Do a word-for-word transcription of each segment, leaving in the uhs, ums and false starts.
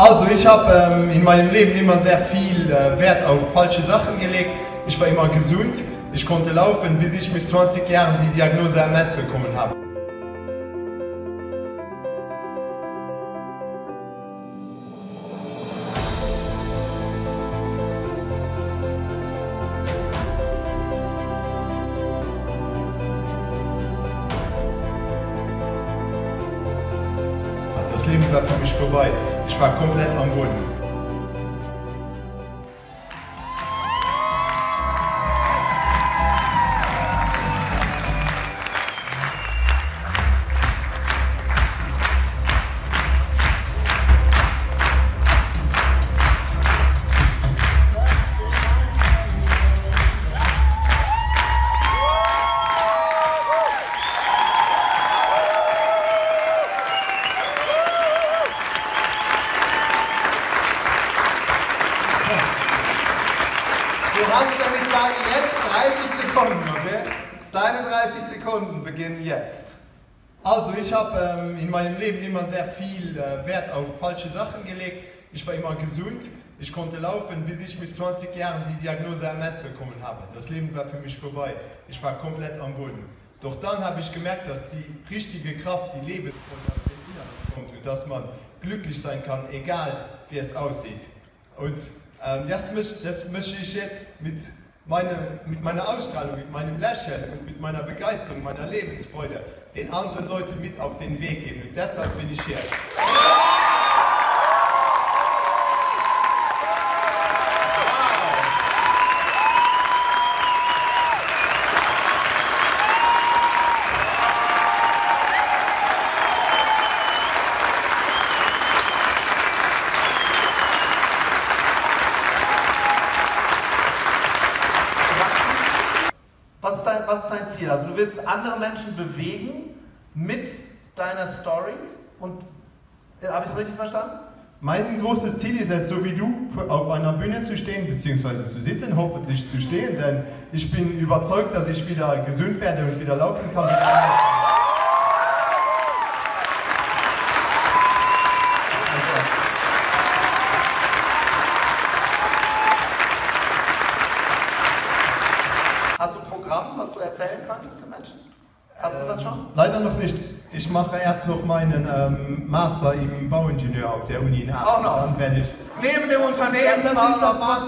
Also ich habe ähm, in meinem Leben immer sehr viel äh, Wert auf falsche Sachen gelegt. Ich war immer gesund, ich konnte laufen, bis ich mit zwanzig Jahren die Diagnose M S bekommen habe. Das Leben war für mich vorbei. Ich war komplett am Boden. Du hast, wenn ich sage jetzt, dreißig Sekunden, okay? Deine dreißig Sekunden beginnen jetzt. Also ich habe ähm, in meinem Leben immer sehr viel äh, Wert auf falsche Sachen gelegt. Ich war immer gesund, ich konnte laufen, bis ich mit zwanzig Jahren die Diagnose M S bekommen habe. Das Leben war für mich vorbei. Ich war komplett am Boden. Doch dann habe ich gemerkt, dass die richtige Kraft, die Leben kommt und dass man glücklich sein kann, egal wie es aussieht. Und Das möchte, das möchte ich jetzt mit meiner, mit meiner Ausstrahlung, mit meinem Lächeln und mit meiner Begeisterung, meiner Lebensfreude den anderen Leuten mit auf den Weg geben. Und deshalb bin ich hier. Was ist dein, was ist dein Ziel? Also du willst andere Menschen bewegen mit deiner Story und habe ich es richtig verstanden? Mein großes Ziel ist es, so wie du, auf einer Bühne zu stehen bzw. zu sitzen, hoffentlich zu stehen, denn ich bin überzeugt, dass ich wieder gesund werde und wieder laufen kann. Was du erzählen könntest den Menschen? Hast du was schon? Leider noch nicht. Ich mache erst noch meinen ähm, Master im Bauingenieur auf der Uni in Aachen. Auch noch? Dann werde ich neben dem Unternehmen, das Master, ist das, was,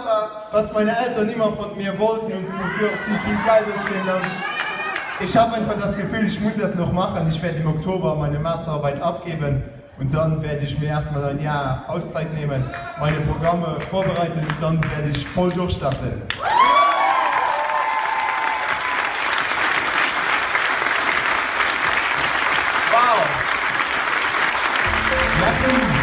was meine Eltern immer von mir wollten und wofür sie viel Geiles geben haben. Ich habe einfach das Gefühl, ich muss es noch machen. Ich werde im Oktober meine Masterarbeit abgeben und dann werde ich mir erstmal ein Jahr Auszeit nehmen, meine Programme vorbereiten und dann werde ich voll durchstarten. Wow! Merci.